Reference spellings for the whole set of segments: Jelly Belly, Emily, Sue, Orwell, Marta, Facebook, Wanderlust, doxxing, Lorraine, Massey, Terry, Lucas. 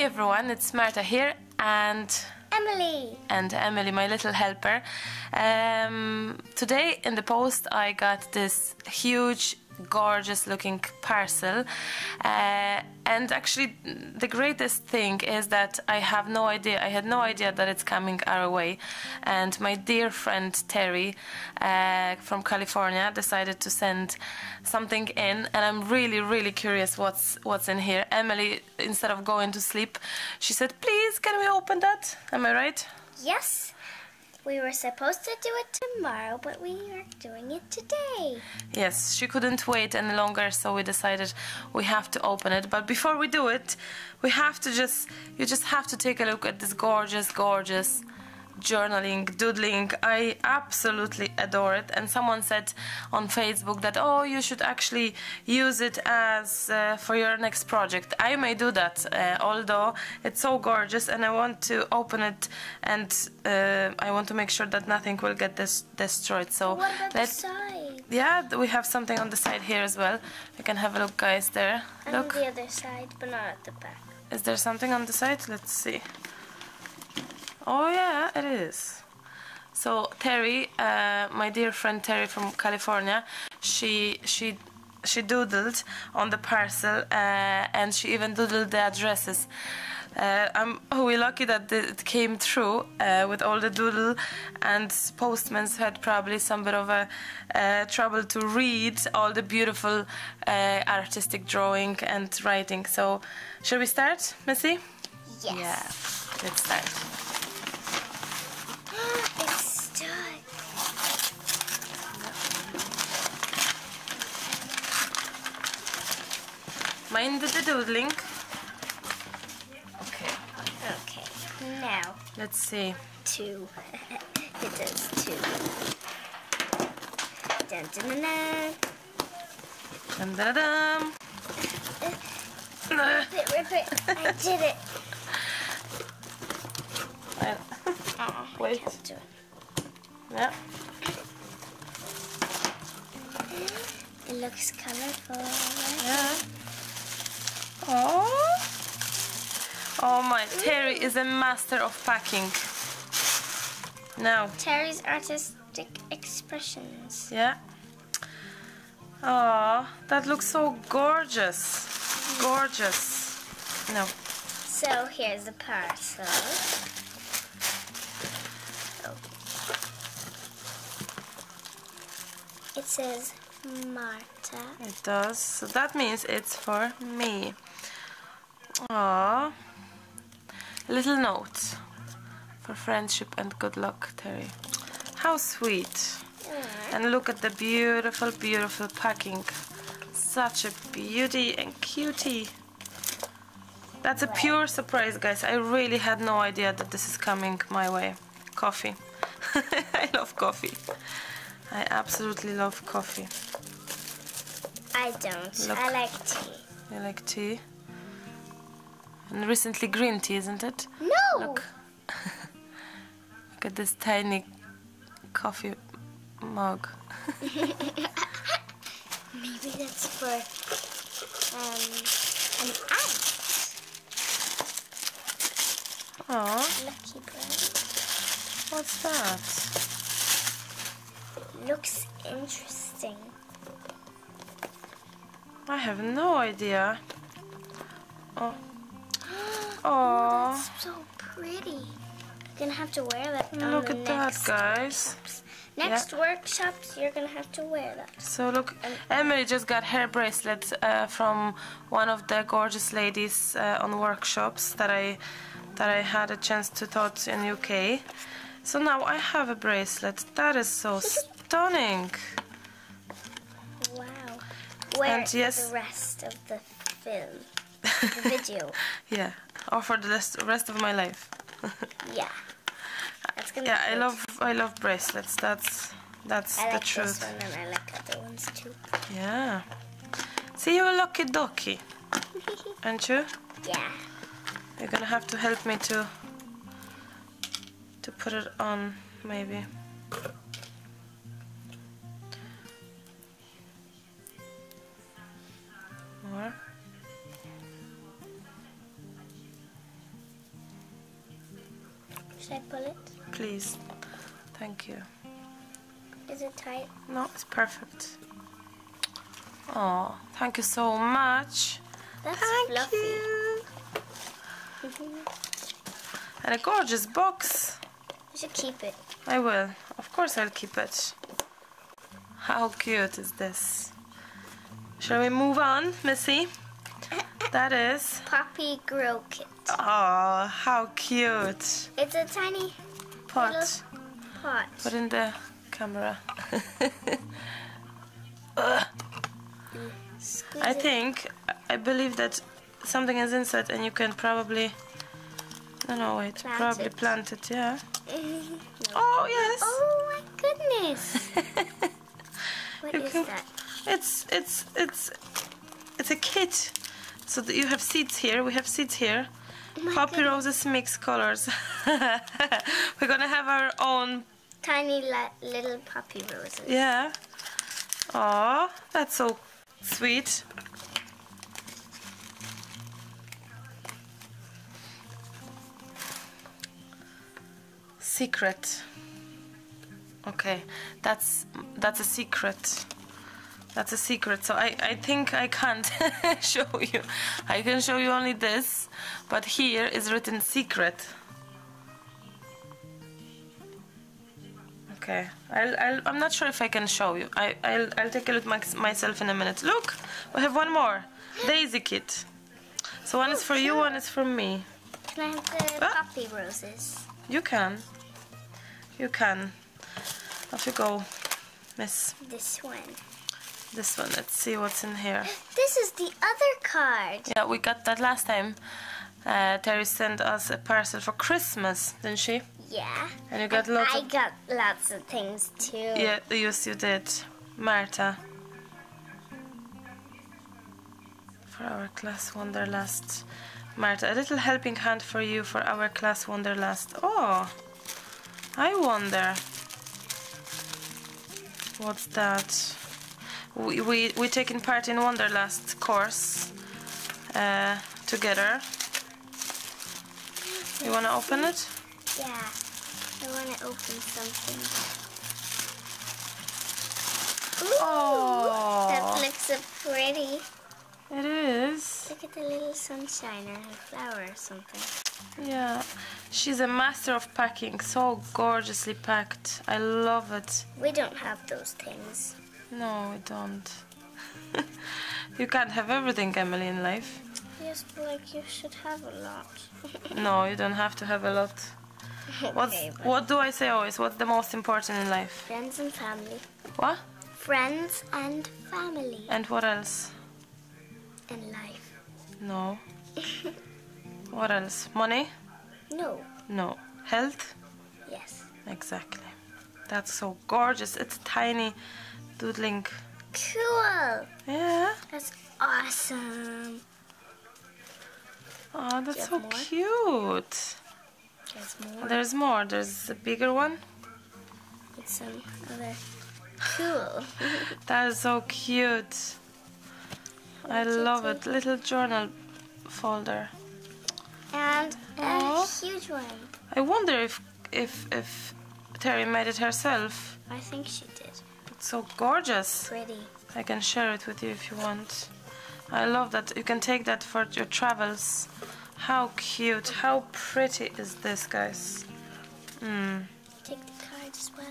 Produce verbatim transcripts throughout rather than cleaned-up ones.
Hi everyone, it's Marta here and Emily. And Emily, my little helper. Um, today in the post I got this huge, gorgeous looking parcel. Uh, and actually the greatest thing is that I have no idea, I had no idea that it's coming our way. And my dear friend Terry uh, from California decided to send something in, and I'm really really curious what's what's in here. Emily, instead of going to sleep, she said, please can we open that? Am I right? Yes. We were supposed to do it tomorrow, but we are doing it today. Yes, she couldn't wait any longer, so we decided we have to open it. But before we do it, we have to just, you just have to take a look at this gorgeous, gorgeous journaling, doodling. I absolutely adore it. And someone said on Facebook that, oh, you should actually use it as uh, for your next project. I may do that, uh, although it's so gorgeous and I want to open it, and uh, I want to make sure that nothing will get des destroyed. So what about the side? Yeah, we have something on the side here as well. You can have a look, guys, there. And look. On the other side, but not at the back. Is there something on the side? Let's see. Oh yeah, it is. So Terry, uh, my dear friend Terry from California, she she she doodled on the parcel, uh, and she even doodled the addresses. Uh, I'm oh, we're lucky that it came through uh, with all the doodle, and postmen had probably some bit of a uh, trouble to read all the beautiful uh, artistic drawing and writing. So, shall we start, Massey? Yes. Yeah. Let's start. Mind the doodling. Okay. Okay. Now. Let's see. Two. It does two. Dun dun dun. Dun dun dun. Rip it, rip it. I did it. Well, oh, wait. I can't do it. Yeah. It looks colorful. Yeah. Oh. Oh my, Terry is a master of packing. Now. Terry's artistic expressions. Yeah. Oh, that looks so gorgeous. Gorgeous. No. So here's the parcel. Oh. It says Marta. It does. So that means it's for me. Aww. A little note for friendship and good luck, Terry. How sweet. Yeah. And look at the beautiful, beautiful packing. Such a beauty and cutie. That's a pure surprise, guys. I really had no idea that this is coming my way. Coffee. I love coffee. I absolutely love coffee. I don't. Look. I like tea. You like tea? And recently green tea, isn't it? No! Look. Look at this tiny coffee mug. Maybe that's for um, an ant. Aww. Lucky bird. What's that? Looks interesting. I have no idea. Oh. Oh, that's so pretty. You're gonna have to wear that. Look at that, guys. Workshops. Next yeah. workshops, you're gonna have to wear that. So look, um, Emily just got her bracelet uh, from one of the gorgeous ladies uh, on workshops that I that I had a chance to taught in U K. So now I have a bracelet. That is so stunning. Wow. Where is yes, the rest of the film? The video. Yeah. Or for the rest, rest of my life. Yeah. That's gonna yeah, be I love I love bracelets. That's that's I the like truth. I like this one, and I like other ones too. Yeah. See, you're a lucky ducky, aren't you? Yeah. You're gonna have to help me to to put it on, maybe. More. Should I pull it? Please. Thank you. Is it tight? No, it's perfect. Oh, thank you so much. That's thank fluffy. You. And a gorgeous box. You should keep it. I will. Of course I'll keep it. How cute is this? Shall we move on, Missy? That is... Poppy Grow Kit. Oh, how cute. It's a tiny pot. pot. Put in the camera. uh. I think, I believe that something is inside and you can probably... No, no, wait. Plant probably it. plant it, yeah. Mm-hmm. Oh, yes. Oh, my goodness. What you is can, that? It's, it's, it's, it's a kit. So you have seeds here, we have seeds here. My Poppy goodness. Roses mix colors. We're gonna have our own... Tiny little poppy roses. Yeah. Aw, that's so sweet. Secret. Okay, that's that's a secret. That's a secret, so I, I think I can't show you. I can show you only this, but here is written secret. Okay, I'll, I'll, I'm not sure if I can show you. I, I'll, I'll take a look my, myself in a minute. Look, we have one more. Daisy kit. So one oh, is for you, one is for me. Can I have the ah. poppy roses? You can. You can. Off you go, miss. This one. This one, let's see what's in here. This is the other card. Yeah, we got that last time. Uh, Terry sent us a parcel for Christmas, didn't she? Yeah. And you got and lots I of... got lots of things too. Yeah, yes you did. Marta. For our class Wanderlust. Marta, a little helping hand for you for our class Wanderlust. Oh, I wonder. What's that? We, we, we're taking part in Wanderlust course uh, together. You want to open it? Yeah, I want to open something. Ooh, oh, that looks so pretty. It is. Look at the little sunshine and her flower or something. Yeah, she's a master of packing, so gorgeously packed. I love it. We don't have those things. No, I don't. You can't have everything, Emily, in life. Yes, but like you should have a lot. No, you don't have to have a lot. What's, okay, what do I say always? What's the most important in life? Friends and family. What? Friends and family. And what else? And life. No. What else? Money? No. No. Health? Yes. Exactly. That's so gorgeous. It's tiny. Doodling. Cool. Yeah. That's awesome. Oh, that's so more? Cute. There's more. There's more. There's a bigger one. It's some other. Cool. That is so cute. What I love it. it. Little journal folder. And a oh. huge one. I wonder if if if Terry made it herself. I think she did. So gorgeous. Pretty. I can share it with you if you want. I love that. You can take that for your travels. How cute. How pretty is this, guys? Mm. Take the card as well.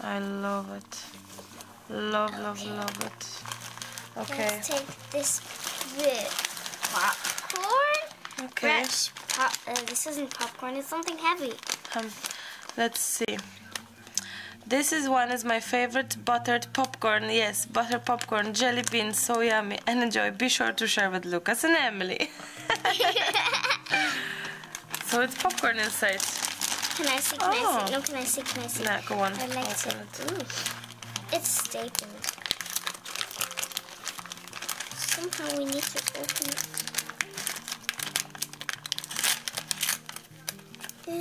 I love it. Love, okay. love, love it. Okay. Let's take this with popcorn. Okay. Fresh pop uh, this isn't popcorn. It's something heavy. Um, let's see. This is one is my favorite buttered popcorn. Yes, butter popcorn, jelly beans, so yummy and enjoy. Be sure to share with Lucas and Emily. So it's popcorn inside. Can I see? Can oh. I see? No, can I see? Can I see? Nah, go on. I like it. it. It's stapled. Somehow we need to open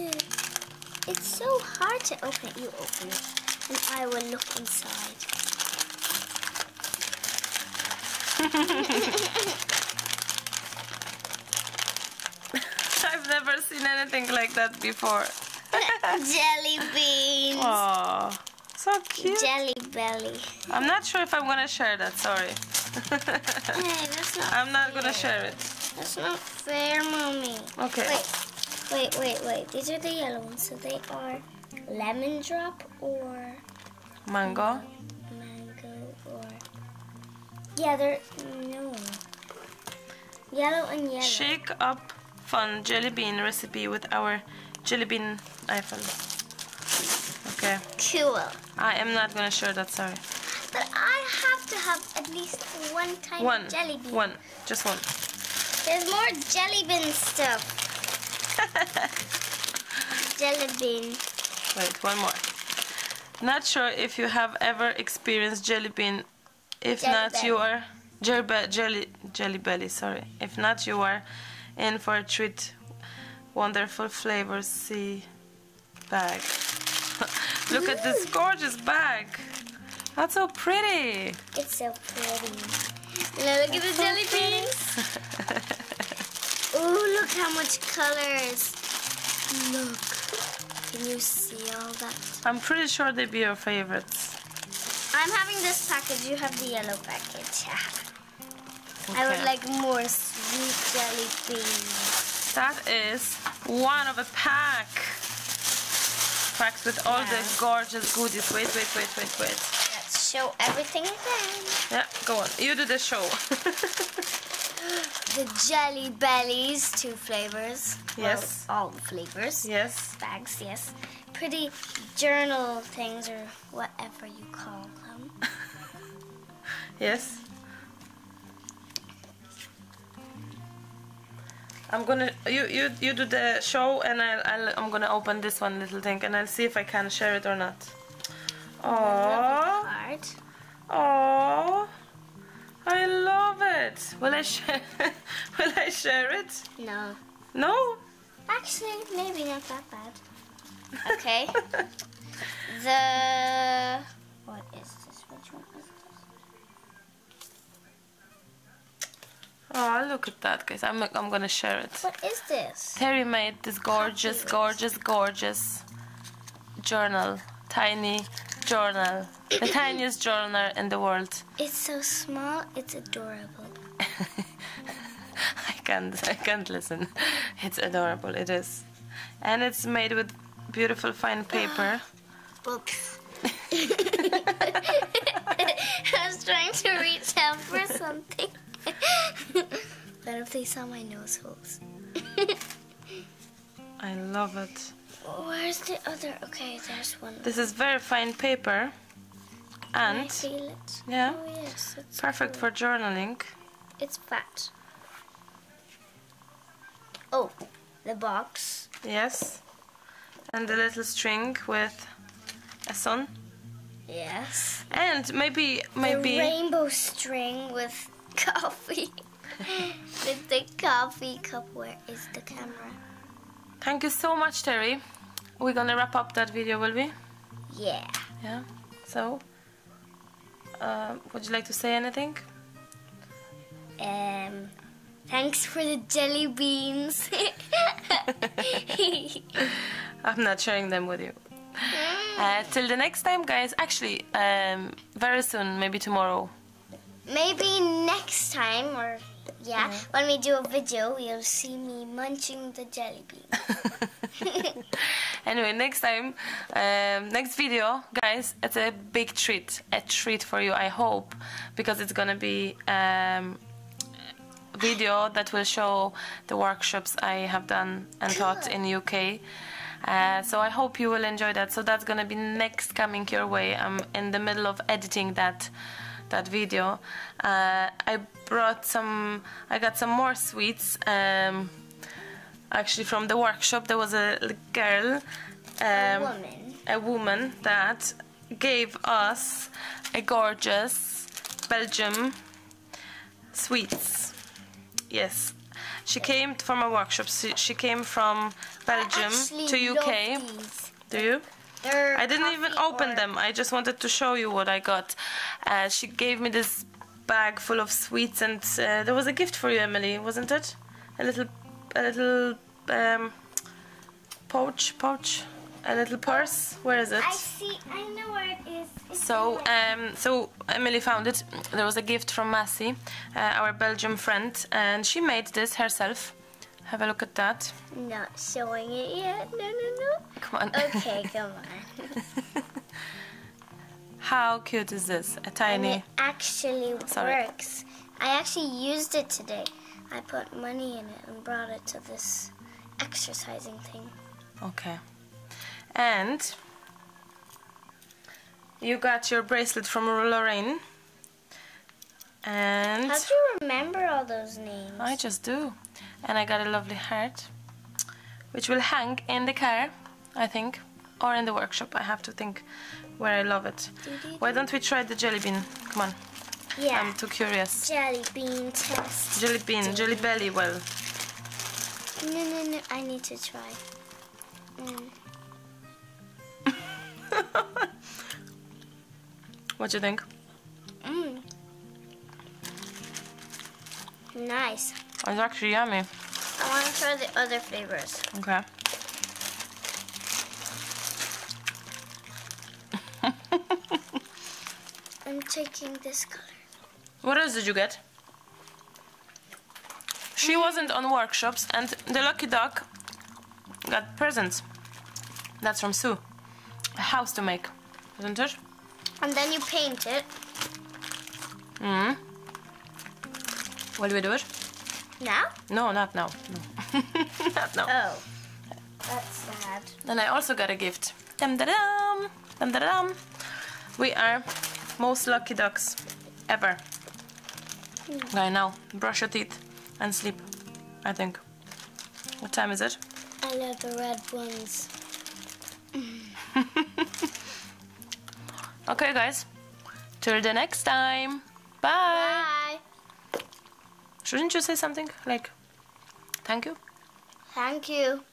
it. Ew. It's so hard to open it. You open it, and I will look inside. I've never seen anything like that before. Jelly beans. Aww. So cute. Jelly Belly. I'm not sure if I'm going to share that. Sorry. Hey, that's not I'm not going to share it. That's not fair, Mommy. Okay. Wait, wait, wait, wait. These are the yellow ones. So they are lemon drop or... Mango? Mango or... Yeah, they're... No. Yellow and yellow. Shake up fun jelly bean recipe with our jelly bean Eiffel. Okay. Cool. I am not going to share that, sorry. But I have to have at least one tiny one, jelly bean. One. Just one. There's more jelly bean stuff. Jelly bean. Wait, one more. Not sure if you have ever experienced jelly bean. If jelly not, belly. you are... Jelly, jelly, jelly belly, sorry. If not, you are in for a treat. Wonderful flavors. See bag. Look Ooh. at this gorgeous bag. That's so pretty. It's so pretty. Now look That's at the so jelly beans. Ooh, look how much colors. Look. Can you see all that? I'm pretty sure they'd be your favorites. I'm having this package. You have the yellow package. Okay. I would like more sweet jelly beans. That is one of a pack. Packs with all yeah. the gorgeous goodies. Wait, wait, wait, wait, wait. Let's show everything again. Yeah, go on. You do the show. The Jelly Bellies, two flavors. Yes. Well, all the flavors. Yes. Bags, yes. Pretty journal things or whatever you call them. Yes. I'm gonna you you you do the show and I'll, I'll I'm gonna open this one little thing and I'll see if I can share it or not. Oh. Oh. I love it. Will I share? Will I share it? No. No. Actually, maybe not that bad. Okay. The what is this? Which one is this? Oh, look at that, guys! I'm I'm gonna share it. What is this? Terry made this gorgeous, gorgeous, gorgeous journal, tiny journal, the tiniest journal in the world. It's so small. It's adorable. I can't. I can't listen. It's adorable. It is, and it's made with. Beautiful fine paper. Books. I was trying to reach out for something. But if they saw my nose holes. I love it. Where's the other? Okay, there's one. This is very fine paper. And Can I feel it? Yeah. Oh, yes, it's perfect cool. for journaling. It's fat. Oh, the box. Yes. And the little string with a sun. Yes. And maybe maybe a rainbow string with coffee. With the coffee cup. Where is the camera? Thank you so much, Terry. We're gonna wrap up that video, will we? Yeah. Yeah. So, uh, would you like to say anything? Um. Thanks for the jelly beans. I'm not sharing them with you. Uh, till the next time, guys. Actually, um, very soon, maybe tomorrow. Maybe next time, or yeah, mm-hmm. when we do a video, you'll see me munching the jelly bean. Anyway, next time, um, next video, guys. It's a big treat, a treat for you, I hope, because it's gonna be. Um, video that will show the workshops I have done and cool. taught in U K. Uh, so I hope you will enjoy that. So that's gonna be next coming your way. I'm in the middle of editing that that video. Uh, I brought some. I got some more sweets. Um, actually, from the workshop, there was a girl, um, a woman, a woman that gave us a gorgeous Belgium sweets. Yes, she came from a workshop. She came from Belgium to U K. Do you? They're I didn't even open them. I just wanted to show you what I got. Uh, she gave me this bag full of sweets, and uh, there was a gift for you, Emily, wasn't it? A little, a little um, pouch, pouch, a little purse. Where is it? I see. I know where it is. It's so, um, so Emily found it. There was a gift from Massey, uh, our Belgium friend, and she made this herself. Have a look at that. Not showing it yet. No, no, no. Come on. Okay, come on. How cute is this? A tiny. And it actually Sorry. works. I actually used it today. I put money in it and brought it to this exercising thing. Okay. And you got your bracelet from Lorraine. And how do you remember all those names? I just do. And I got a lovely heart, which will hang in the car, I think, or in the workshop. I have to think where I love it. Do, do, do. Why don't we try the jelly bean? Come on. Yeah. I'm too curious. Jelly bean test. Jelly bean, jelly, jelly belly. Well. No, no, no. I need to try. Mm. What do you think? Mm. Nice. It's actually yummy. I want to try the other flavors. Okay. I'm taking this color. What else did you get? She wasn't on workshops, and the lucky dog got presents. That's from Sue. A house to make, isn't it? And then you paint it. Mm. What do we do it? Now? No, not now. No. Not now. Oh, that's sad. And I also got a gift. Dum da dum, dum da dum. We are most lucky dogs ever. Mm. Right now, brush your teeth and sleep. I think. What time is it? I love the red ones. Okay, guys. Till the next time. Bye. Bye. Shouldn't you say something like, thank you? Thank you.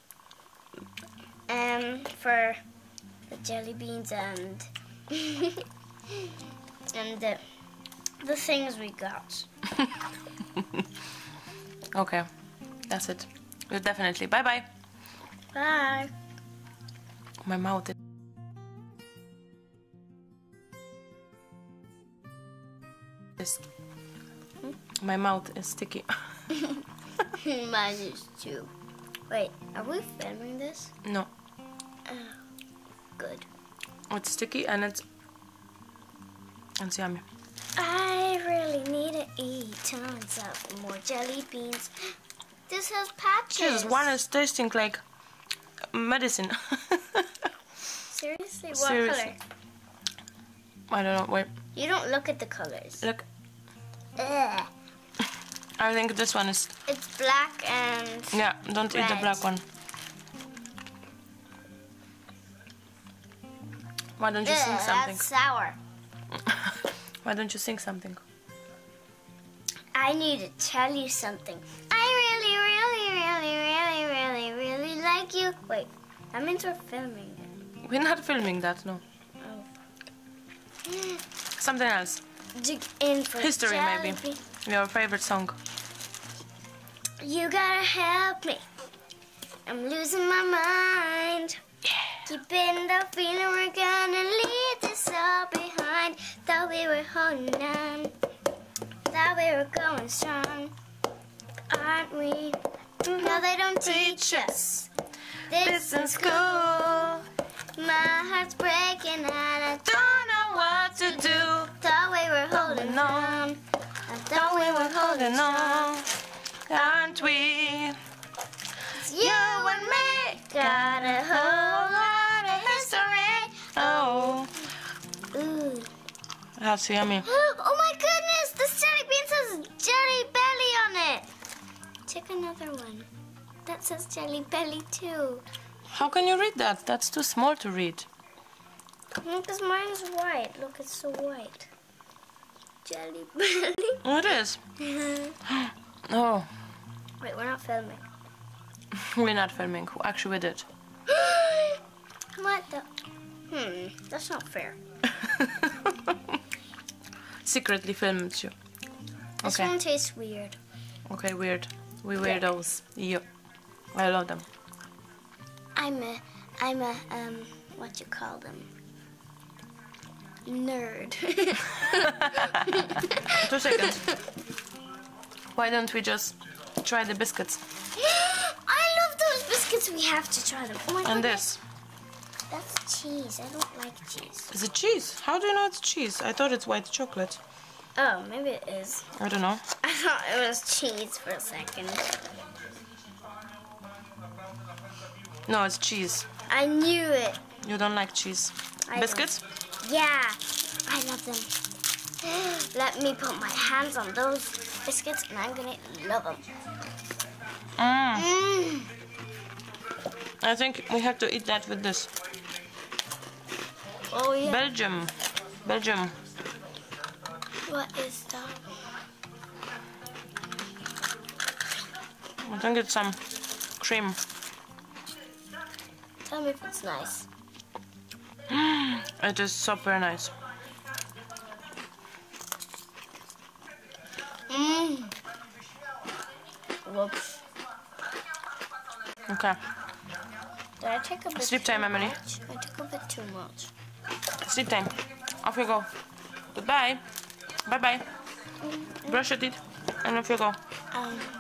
Um, for the jelly beans and and the, the things we got. Okay, that's it. You're definitely. Bye-bye. Bye. My mouth is... Is My mouth is sticky. Mine is too. Wait, are we filming this? No. Oh, good. It's sticky and it's, it's yummy. I really need to eat tons of more jelly beans. This has patches. Jesus, one is tasting like medicine. Seriously? What Seriously. color? I don't know. Wait. You don't look at the colors. Look. Ugh. I think this one is... It's black and Yeah, don't red. eat the black one. Why don't you Ugh, sing something? That's sour. Why don't you sing something? I need to tell you something. I really, really, really, really, really, really like you. Wait, that means we're filming it. We're not filming that, no. Oh. Something else. In for History, maybe. Your favorite song. You gotta help me. I'm losing my mind. Yeah. Keeping the feeling we're gonna leave this all behind. Thought we were holding on. Thought we were going strong. Aren't we? Mm-hmm. No, they don't teach, teach us. This in school. Cool. My heart's breaking and I don't know what to do. Thought we were holding on. I thought we were holding on. Aren't we? It's you and me. Got a whole lot of history. Oh. Ooh. That's yummy. Oh my goodness, this jelly bean says Jelly Belly on it. Check another one. That says Jelly Belly too. How can you read that? That's too small to read. Because mine is white. Look, it's so white. Jelly Belly. Oh, it is. Oh. Wait, we're not filming. We're not filming. Actually, we did. What the? Hmm, that's not fair. Secretly filmed you. Okay. This one tastes weird. Okay, weird. We weirdos. Yeah. Yep. I love them. I I'm a, I'm a, um, what you call them? Nerd. Two seconds. Why don't we just try the biscuits? I love those biscuits. We have to try them. Oh my and God, this. That's cheese. I don't like cheese. Is it cheese? How do you know it's cheese? I thought it's white chocolate. Oh, maybe it is. I don't know. I thought it was cheese for a second. No, it's cheese. I knew it. You don't like cheese. I biscuits? Don't. Yeah, I love them. Let me put my hands on those biscuits and I'm gonna love them. Mm. Mm. I think we have to eat that with this. Oh, yeah. Belgium. Belgium. What is that? I think it's some cream. Tell me if it's nice. It is super nice. Mmm. Whoops. Okay. Did I take a bit Sleep time, Emily. Much? I took a bit too much. Sleep time. Off you go. Goodbye. Bye-bye. Mm-hmm. Brush your teeth and off you go. Um.